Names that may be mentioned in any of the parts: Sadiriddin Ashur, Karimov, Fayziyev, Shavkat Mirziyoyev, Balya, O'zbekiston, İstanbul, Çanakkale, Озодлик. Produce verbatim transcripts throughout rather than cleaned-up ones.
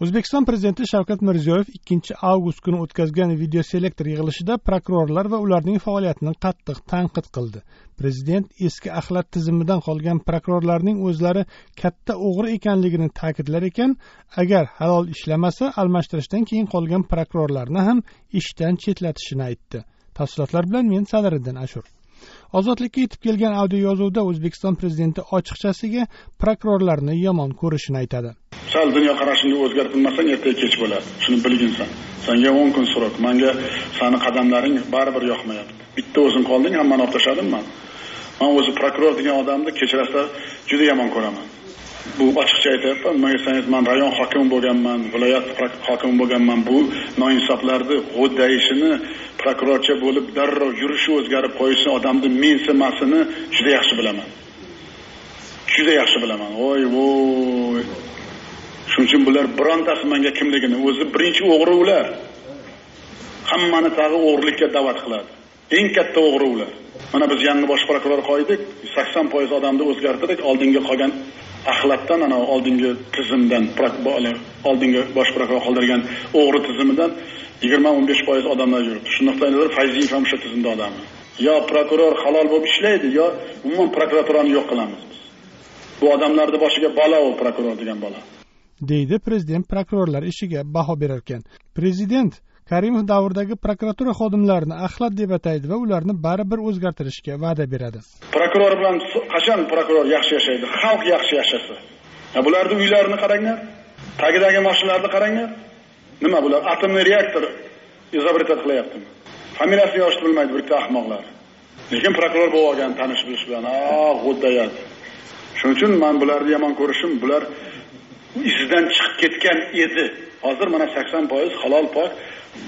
O'zbekiston prezidenti Shavkat Mirziyoyev ikkinchi avgust kuni o'tkazgan video selektor yig'ilishida prokurorlar va ularning faoliyatini qattiq tanqid qildi. Prezident eski axlat tizimidan qolgan prokurorlarning o'zlari katta o'g'ri ekanligini ta'kidlar ekan, agar halol ishlamasa, almashtirishdan keyin qolgan prokurorlarni ham ishdan chetlatishini aytdi. Tafsilotlar bilan men Sadiriddin Ashur. Ozodlikka yetib kelgan audio yozuvda O'zbekiston prezidenti ochiqchasiga prokurorlarni yomon ko'rishini aytadi. Sal dunyo qarashingni o'zgartirmasang ertaga kech bo'ladi. Shuni bilginsan. Senga o'n kun surok. Menga sani qadamlaring baribir yoqmayapti. Bitta o'zing qolding, hammani o'tashadimmi men? Men o'zi prokuror degan odamni kechirasizlar juda yomon ko'raman. Bu ochiqcha aytayapman. Men sanat men rayon hokimi bo'lganman, viloyat hokimi bo'lganman. Bu noinsoflarni g'o'ddayishini prokurorcha bo'lib darrov yurishi o'zgarib qo'yishi odamni mensimasini juda yaxshi bilaman. Juda yaxshi bilaman. Voy, voy. Shuning uchun bular birontasi menga kimligini, o'zi birinchi o'g'ri ular. Hammani tag'i o'g'rilikka da'vat qiladi. Eng katta o'g'ri ular. Mana biz yangi bosh prokuror qo'ydik, sakson foiz odamni o'zgartirdik, oldinga qolgan axlatdan, ana oldingi tizimdan, oldingi bosh prokuror qoldirgan o'g'ri tizimidan yigirma o'n besh foiz odamlar yuribdi. Shu nuqtai nazardan Fayziyev ham o'sha tizimda odami. Yo prokuror halol bo'lib ishlaydi, yo umuman prokuraturani yo'q qilamiz biz. Bu odamlarni boshiga balo u prokuror degan balo. Deydi prezident prokurorlar ishiga baho berarkan. Prezident Karimov davridagi prokuratura xodimlarini axlat deb ataydi va ularni baribir o'zgartirishga va'da beradi. Prokuror bilan qachon prokuror yaxshi yashaydi? Xalq yaxshi yashasa. Ya bularning uylarini qaranglar, tagidagi mashinalarni qaranglar. Nima bular? Atomli reaktor izobretat qilyaptimi? Familiyasi yoshni bilmaydi bir ahmoqlar. Lekin prokuror bo'lib olgan tanish bilish bilan, ah, g'o'ddayat. Shuning uchun men bularni yomon ko'rishim, bular izdan chiqib ketgan edi. Hozir mana sakson foiz halol pok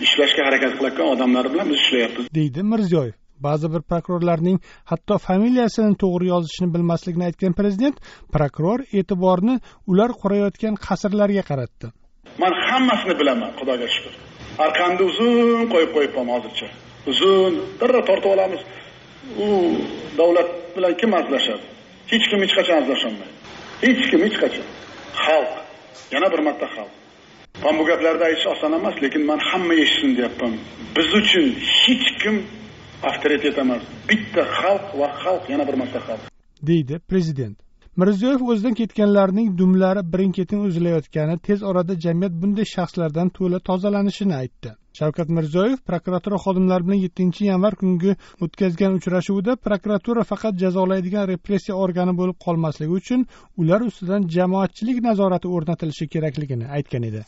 ishlashga harakat qilayotgan odamlar bilan biz ishlayapmiz, deydi Mirziyoyev. Ba'zi bir prokurorlarning hatto familiyasini to'g'ri yozishni bilmasligini aytgan prezident prokuror e'tiborini ular qurayotgan qasrlarga qaratdi. Men hammasini bilaman, Xudoga shukr. Arqamni uzun qo'yib qo'yibman hozircha. Uzun darra tortib olamiz. U davlat bilan kim azlashadi? Hech kim hech qachon azlashamaydi. Hech kim hech qachon. Xalq, yana bir marta xalq. Men bu gaplarda aytish oson emas, lekin men hamma eshitsin deyapman. Biz uchun hech kim avtoritet emas. Bitta xalq va xalq, yana bir marta xalq, deydi prezident. Mirziyoyev o'zidan ketganlarning dumlari birin-ketin uzilayotgani, tez orada jamiyat bunday shaxslardan to'la tozalanishini aytdi. Shavkat Mirziyoyev prokuratura xodimlari bilan yettinchi yanvar kungi o'tkazgan uchrashuvda prokuratura faqat jazolaydigan repressiya organi bo'lib qolmasligi uchun ular ustidan jamoatchilik nazorati o'rnatilishi kerakligini aytgan edi.